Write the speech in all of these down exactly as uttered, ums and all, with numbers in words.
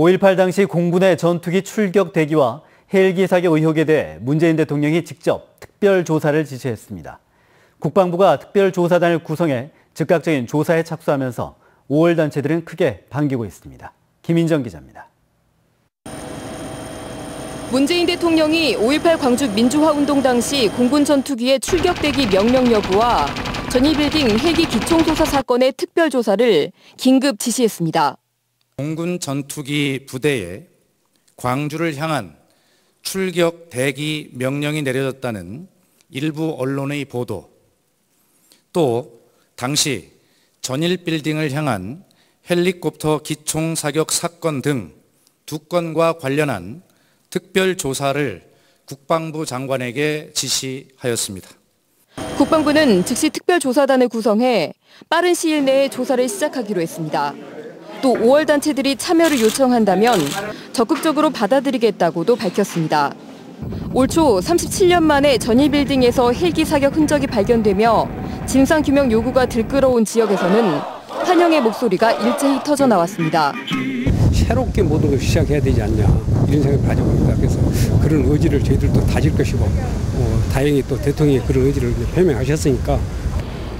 오일팔 당시 공군의 전투기 출격 대기와 헬기 사격 의혹에 대해 문재인 대통령이 직접 특별 조사를 지시했습니다. 국방부가 특별 조사단을 구성해 즉각적인 조사에 착수하면서 오월 단체들은 크게 반기고 있습니다. 김인정 기자입니다. 문재인 대통령이 오일팔 광주 민주화운동 당시 공군 전투기의 출격 대기 명령 여부와 전일빌딩 헬기 기총소사 사건의 특별 조사를 긴급 지시했습니다. 공군 전투기 부대에 광주를 향한 출격 대기 명령이 내려졌다는 일부 언론의 보도, 또 당시 전일빌딩을 향한 헬리콥터 기총 사격 사건 등 두 건과 관련한 특별 조사를 국방부 장관에게 지시하였습니다. 국방부는 즉시 특별 조사단을 구성해 빠른 시일 내에 조사를 시작하기로 했습니다. 또 오월 단체들이 참여를 요청한다면 적극적으로 받아들이겠다고도 밝혔습니다. 올 초 삼십칠 년 만에 전일빌딩에서 헬기 사격 흔적이 발견되며 진상규명 요구가 들끓어온 지역에서는 환영의 목소리가 일제히 터져 나왔습니다. 새롭게 모든 걸 시작해야 되지 않냐 이런 생각을 가지고 있습니다. 그래서 그런 의지를 저희들도 다질 것이고 어, 다행히 또 대통령이 그런 의지를 표명하셨으니까.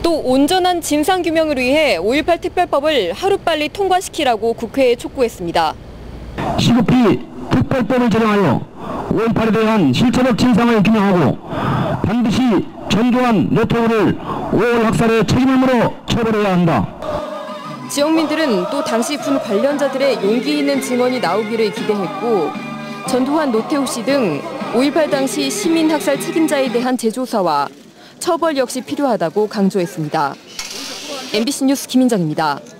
또 온전한 진상규명을 위해 오일팔 특별법을 하루빨리 통과시키라고 국회에 촉구했습니다. 시급히 특별법을 제정하여 오일팔에 대한 실체적 진상을 규명하고 반드시 전두환 노태우를 오월 학살의 책임을 물어 처벌해야 한다. 지역민들은 또 당시 군 관련자들의 용기 있는 증언이 나오기를 기대했고 전두환 노태우 씨 등 오일팔 당시 시민 학살 책임자에 대한 재조사와 처벌 역시 필요하다고 강조했습니다. 엠비씨 뉴스 김인정입니다.